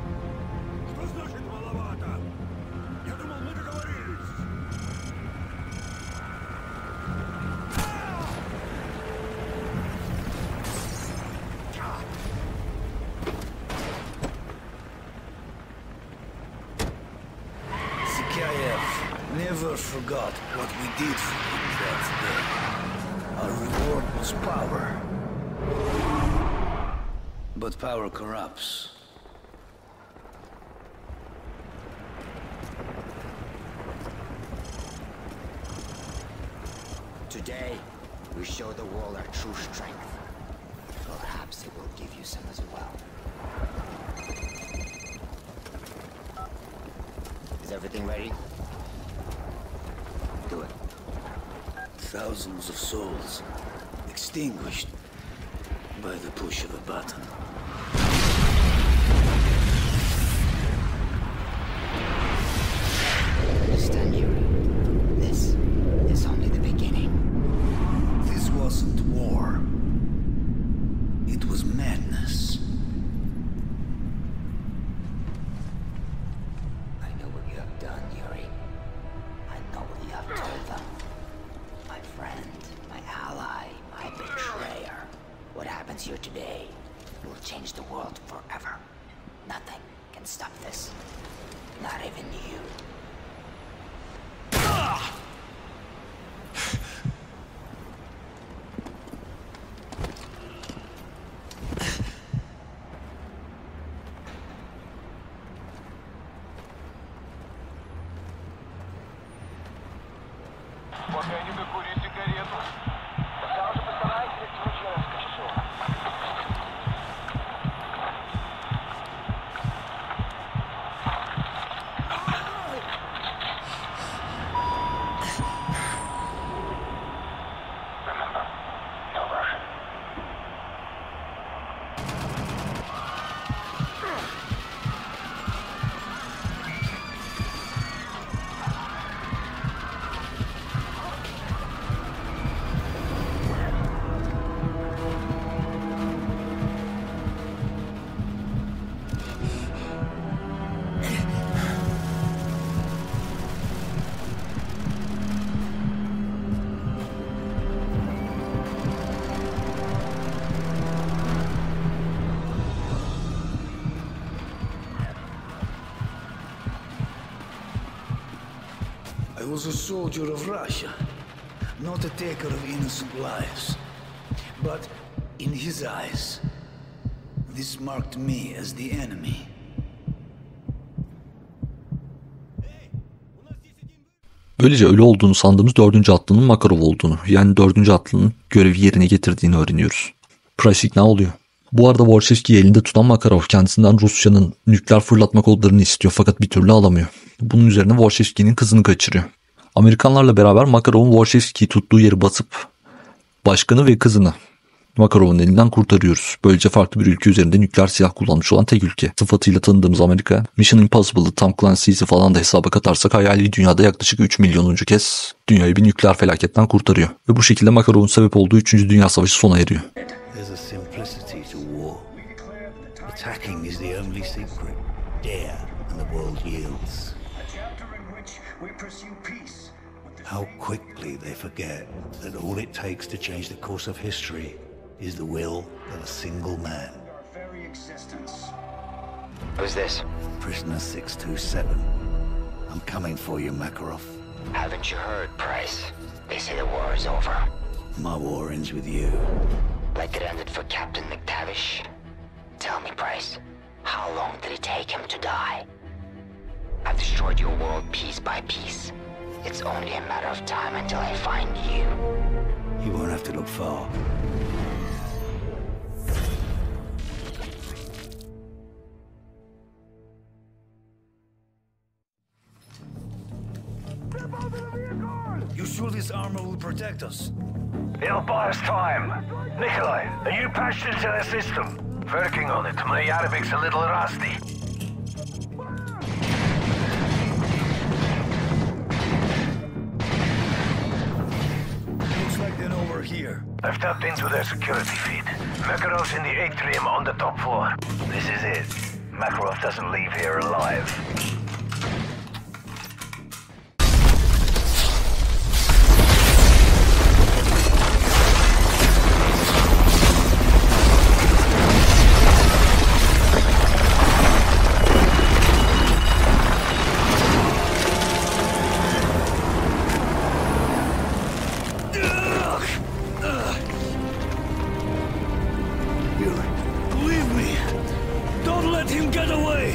Sakayev never forgot what we did for him that day. Our reward was power. But power corrupts. Today, we show the world our true strength. Perhaps it will give you some as well. Is everything ready? Do it. Thousands of souls extinguished by the push of a button. Understand, Yuri. This is only the beginning. This wasn't war. It was madness. I know what you have done, Yuri. I know what you have told them. My friend, my ally, my betrayer. What happens here today will change the world forever. Nothing can stop this. Not even you. I was a soldier of Russia, not a taker of innocent lives, but in his eyes, This marked me as the enemy. Böylece ölü olduğunu sandığımız dördüncü atlının Makarov olduğunu, yani dördüncü atlının görevi yerine getirdiğini öğreniyoruz. Price ikna oluyor. Bu arada Vorshevski'yi elinde tutan Makarov kendisinden Rusya'nın nükleer fırlatma kodlarını istiyor fakat bir türlü alamıyor. Bunun üzerine Vorshevski'nin kızını kaçırıyor. Amerikanlarla beraber Makarov'un Vorshevski'yi tuttuğu yeri basıp başkanı ve kızını Makarov'un elinden kurtarıyoruz. Böylece farklı bir ülke üzerinde nükleer silah kullanmış olan tek ülke. Sıfatıyla tanıdığımız Amerika, Mission Impossible'ı, Tom Clancy'si falan da hesaba katarsak hayali dünyada yaklaşık üç milyonuncu kez dünyayı bir nükleer felaketten kurtarıyor. Ve bu şekilde Makarov'un sebep olduğu üçüncü. Dünya Savaşı sona eriyor. How quickly they forget that all it takes to change the course of history is the will of a single man. Our very existence. Who's this? Prisoner six two seven. I'm coming for you, Makarov. Haven't you heard, Price? They say the war is over. My war ends with you. Like it ended for Captain McTavish. Tell me, Price, how long did it take him to die? I've destroyed your world piece by piece. It's only a matter of time until I find you. You won't have to look far. You sure this armor will protect us? It'll buy us time. Nikolai, are you patched into the system? Working on it. My Arabic's a little rusty. I've tapped into their security feed. Makarov's in the atrium on the top floor. This is it. Makarov doesn't leave here alive. Leave me! Don't let him get away!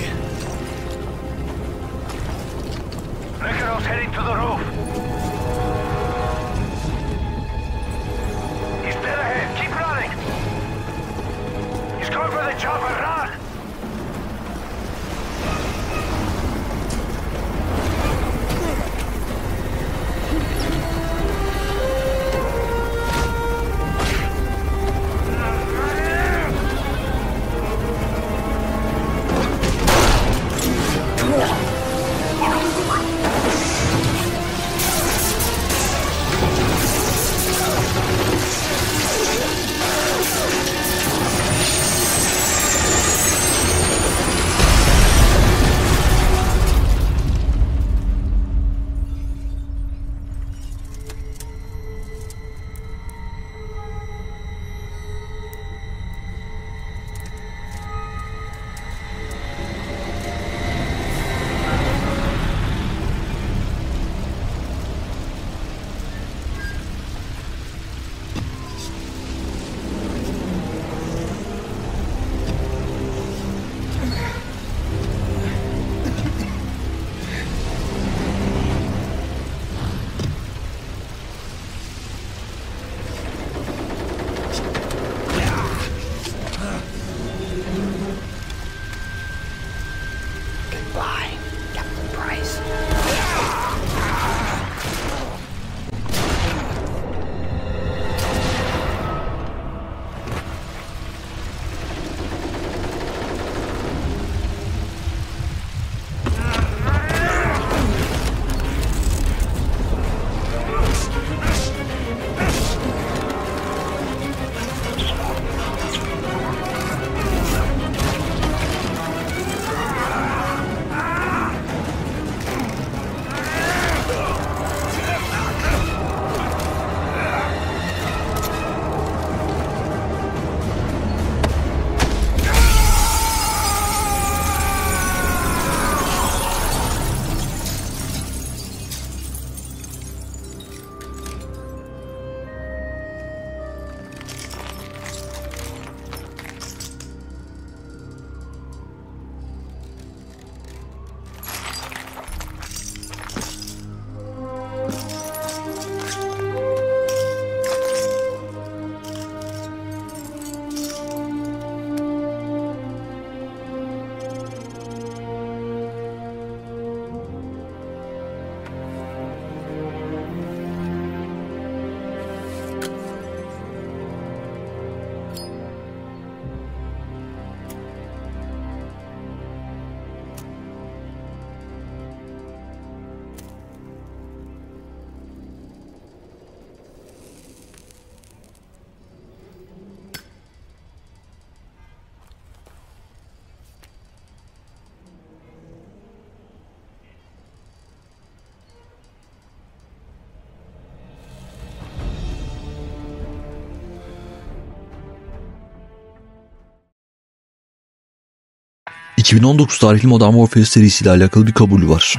iki bin on dokuz tarihli Modern Warfare serisiyle alakalı bir kabulü var.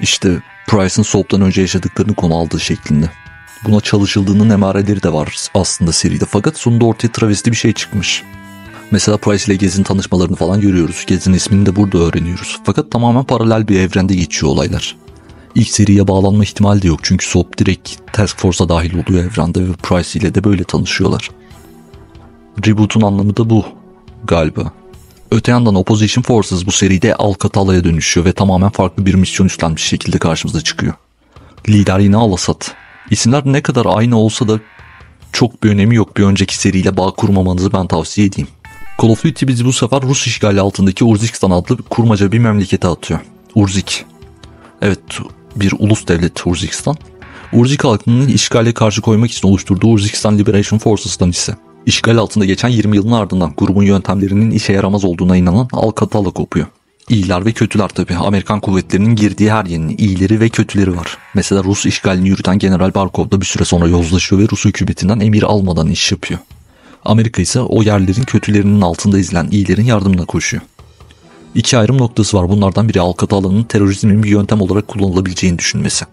İşte Price'ın Soap'tan önce yaşadıklarını konu aldığı şeklinde. Buna çalışıldığının emareleri de var aslında seride, fakat sonunda ortaya travesti bir şey çıkmış. Mesela Price ile Gez'in tanışmalarını falan görüyoruz. Gez'in ismini de burada öğreniyoruz. Fakat tamamen paralel bir evrende geçiyor olaylar. İlk seriye bağlanma ihtimali de yok çünkü Soap direkt Task Force'a dahil oluyor evrende ve Price ile de böyle tanışıyorlar. Reboot'un anlamı da bu galiba. Öte yandan Opposition Forces bu seride Alcatala'ya dönüşüyor ve tamamen farklı bir misyon üstlenmiş şekilde karşımıza çıkıyor. Lider yine Al-Asad. İsimler ne kadar aynı olsa da çok bir önemi yok. Bir önceki seriyle bağ kurmamanızı ben tavsiye edeyim. Call of Duty bizi bu sefer Rus işgali altındaki Urzikistan adlı kurmaca bir memlekete atıyor. Urzik. Evet, bir ulus devlet Urzikistan. Urzik halkının işgale karşı koymak için oluşturduğu Urzikistan Liberation Forces'dan ise işgal altında geçen yirmi yılın ardından grubun yöntemlerinin işe yaramaz olduğuna inanan Al-Qatala kopuyor. İyiler ve kötüler tabii. Amerikan kuvvetlerinin girdiği her yerinin iyileri ve kötüleri var. Mesela Rus işgalini yürüten General Barkov da bir süre sonra yozlaşıyor ve Rus hükümetinden emir almadan iş yapıyor. Amerika ise o yerlerin kötülerinin altında ezilen iyilerin yardımına koşuyor. İki ayrım noktası var. Bunlardan biri Al-Qatala'nın terörizmin bir yöntem olarak kullanılabileceğini düşünmesi.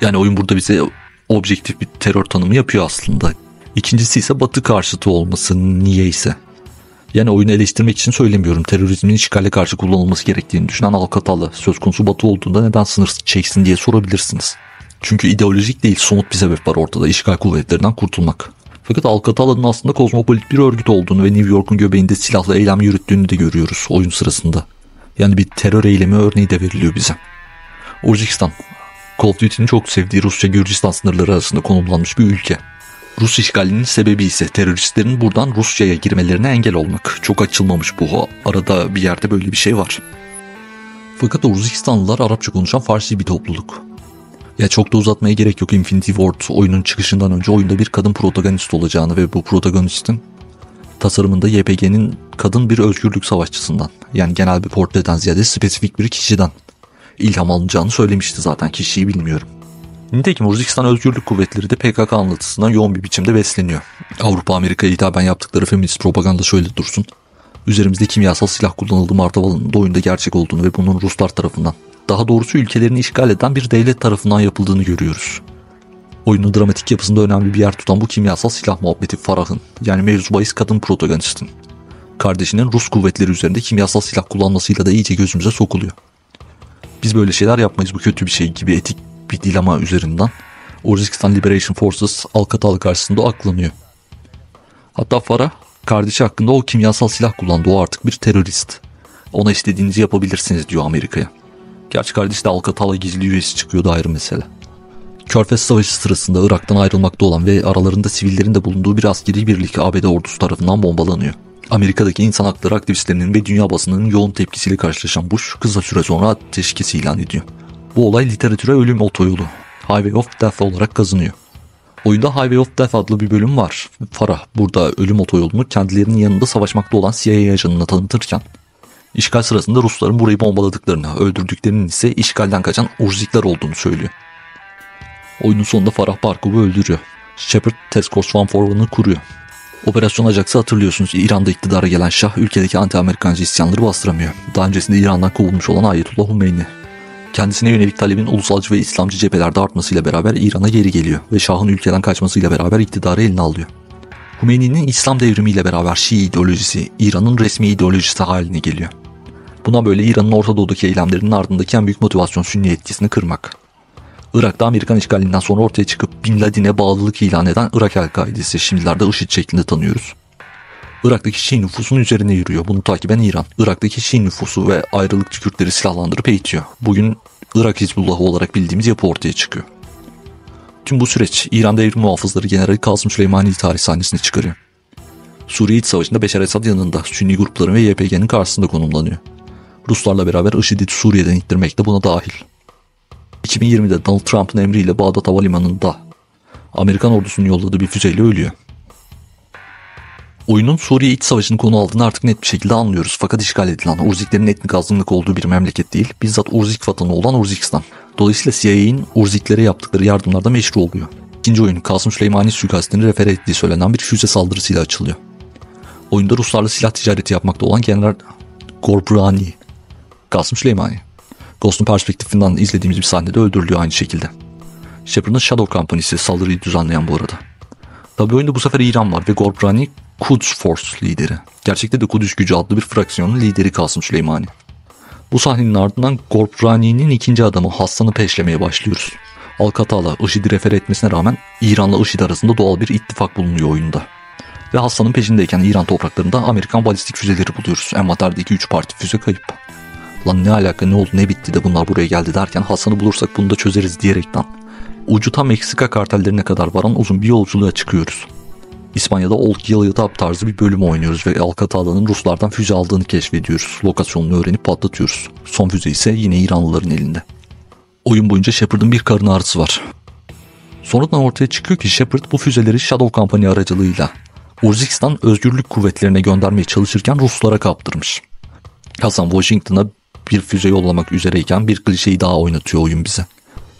Yani oyun burada bize objektif bir terör tanımı yapıyor aslında. İkincisi ise Batı karşıtı olması niyeyse. Yani oyunu eleştirmek için söylemiyorum. Terörizmin işgale karşı kullanılması gerektiğini düşünen Al-Qatala söz konusu Batı olduğunda neden sınır çeksin diye sorabilirsiniz. Çünkü ideolojik değil, somut bir sebep var ortada. İşgal kuvvetlerinden kurtulmak. Fakat Al-Qatala'nın aslında kozmopolit bir örgüt olduğunu ve New York'un göbeğinde silahlı eylem yürüttüğünü de görüyoruz oyun sırasında. Yani bir terör eylemi örneği de veriliyor bize. Urzikistan, Call of Duty'nin çok sevdiği Rusya-Gürcistan sınırları arasında konumlanmış bir ülke. Rus işgalinin sebebi ise teröristlerin buradan Rusya'ya girmelerine engel olmak. Çok açılmamış bu. Arada bir yerde böyle bir şey var. Fakat Urzikistanlılar Arapça konuşan Farsi bir topluluk. Ya çok da uzatmaya gerek yok. Infinity Ward oyunun çıkışından önce oyunda bir kadın protagonist olacağını ve bu protagonistin tasarımında Y P G'nin kadın bir özgürlük savaşçısından, yani genel bir portreden ziyade spesifik bir kişiden ilham alınacağını söylemişti zaten, kişiyi bilmiyorum. Nitekim Urzikistan Özgürlük Kuvvetleri de P K K anlatısından yoğun bir biçimde besleniyor. Avrupa Amerika'ya hitaben yaptıkları feminist propaganda şöyle dursun: üzerimizde kimyasal silah kullanıldığı martavalının da oyunda gerçek olduğunu ve bunun Ruslar tarafından, daha doğrusu ülkelerini işgal eden bir devlet tarafından yapıldığını görüyoruz. Oyunun dramatik yapısında önemli bir yer tutan bu kimyasal silah muhabbeti Farah'ın, yani mevzu bahis kadın protagonistin, kardeşinin Rus kuvvetleri üzerinde kimyasal silah kullanmasıyla da iyice gözümüze sokuluyor. Biz böyle şeyler yapmayız, bu kötü bir şey gibi etik bir dilema üzerinden Urzikistan Liberation Forces Al-Qatala karşısında aklanıyor. Hatta Farah kardeşi hakkında o kimyasal silah kullandı, o artık bir terörist. Ona istediğinizi yapabilirsiniz diyor Amerika'ya. Gerçi kardeşi de Al-Qatala gizli üyesi çıkıyordu, ayrı mesele. Körfez Savaşı sırasında Irak'tan ayrılmakta olan ve aralarında sivillerin de bulunduğu bir askeri birlik A B D ordusu tarafından bombalanıyor. Amerika'daki insan hakları aktivistlerinin ve dünya basınının yoğun tepkisiyle karşılaşan Bush kısa süre sonra ateşkes ilan ediyor. Bu olay literatüre ölüm otoyolu, Highway of Death olarak kazanıyor. Oyunda Highway of Death adlı bir bölüm var. Farah burada ölüm otoyolunu kendilerinin yanında savaşmakta olan C I A ajanına tanıtırken, işgal sırasında Rusların burayı bombaladıklarını, öldürdüklerinin ise işgalden kaçan Urzikler olduğunu söylüyor. Oyunun sonunda Farah Barkov'u öldürüyor. Shepard Task Force yüz kırk bir'i kuruyor. Operasyon Ajax'ı hatırlıyorsunuz. İran'da iktidara gelen Şah ülkedeki anti-Amerikancı isyanları bastıramıyor. Daha öncesinde İran'dan kovulmuş olan Ayetullah Humeyni, kendisine yönelik talebin ulusalcı ve İslamcı cephelerde artmasıyla beraber İran'a geri geliyor ve Şah'ın ülkeden kaçmasıyla beraber iktidarı eline alıyor. Humeyni'nin İslam devrimiyle beraber Şii ideolojisi İran'ın resmi ideolojisi haline geliyor. Buna böyle İran'ın Orta Doğu'daki eylemlerinin ardındaki en büyük motivasyon Sünni etkisini kırmak. Irak'ta Amerikan işgalinden sonra ortaya çıkıp Bin Laden'e bağlılık ilan eden Irak El-Kaidesi, şimdilerde IŞİD şeklinde tanıyoruz. Irak'taki Şii nüfusunun üzerine yürüyor. Bunu takiben İran, Irak'taki Şii nüfusu ve ayrılıkçı Kürtleri silahlandırıp eğitiyor. Bugün Irak Hizbullahı olarak bildiğimiz yapı ortaya çıkıyor. Tüm bu süreç İran devrim muhafızları General Kasım Süleymani'yi tarih sahnesine çıkarıyor. Suriye İç Savaşı'nda Beşar Esad yanında Sünni grupların ve Y P G'nin karşısında konumlanıyor. Ruslarla beraber IŞİD'i Suriye'den ittirmek de buna dahil. iki bin yirmide Donald Trump'ın emriyle Bağdat Havalimanı'nda Amerikan ordusunun yolladığı bir füzeyle ölüyor. Oyunun Suriye İç Savaşı'nın konu aldığını artık net bir şekilde anlıyoruz. Fakat işgal edilen Urziklerin etnik azınlık olduğu bir memleket değil, bizzat Urzik vatanı olan Urzikistan. Dolayısıyla C I A'nin Urziklere yaptıkları yardımlarda meşru oluyor. İkinci oyun Kasım Süleymani suikastini refere ettiği söylenen bir füze saldırısıyla açılıyor. Oyunda Ruslarla silah ticareti yapmakta olan General Gorbrani, Kasım Süleymaniye. Ghost'un perspektifinden izlediğimiz bir sahnede öldürülüyor aynı şekilde. Shepard'ın Shadow Company'si saldırıyı düzenleyen bu arada. Tabi oyunda bu sefer İran var ve Gorbrani Quds Force lideri. Gerçekte de Kudüs Gücü adlı bir fraksiyonun lideri Kasım Süleymani. Bu sahnenin ardından Gorbrani'nin ikinci adamı Hassan'ı peşlemeye başlıyoruz. Al-Katala IŞİD'i refere etmesine rağmen İran'la IŞİD arasında doğal bir ittifak bulunuyor oyunda. Ve Hassan'ın peşindeyken İran topraklarında Amerikan balistik füzeleri buluyoruz. Envaterdeki üç parti füze kayıp. Lan ne alaka, ne oldu, ne bitti de bunlar buraya geldi derken Hassan'ı bulursak bunu da çözeriz diyerekten ucu tam Meksika kartellerine kadar varan uzun bir yolculuğa çıkıyoruz. İspanya'da Old Yalıtap tarzı bir bölüm oynuyoruz ve Alcatala'nın Ruslardan füze aldığını keşfediyoruz. Lokasyonunu öğrenip patlatıyoruz. Son füze ise yine İranlıların elinde. Oyun boyunca Shepard'ın bir karın ağrısı var. Sonradan ortaya çıkıyor ki Shepard bu füzeleri Shadow Company aracılığıyla Urzikistan Özgürlük Kuvvetlerine göndermeye çalışırken Ruslara kaptırmış. Hasan Washington'a bir füze yollamak üzereyken bir klişeyi daha oynatıyor oyun bize.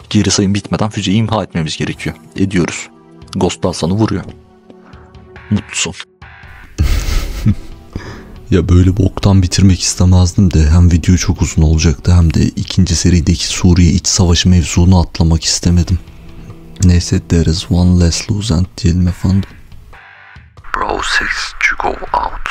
Geri sayım bitmeden füzeyi imha etmemiz gerekiyor. Ediyoruz. Ghost Hasan'ı vuruyor. Mutlusun. Ya böyle boktan bitirmek istemezdim de hem video çok uzun olacaktı hem de ikinci serideki Suriye iç savaşı mevzunu atlamak istemedim. Neyse, there is one less loose end diyelim efendim. Bro six to go out.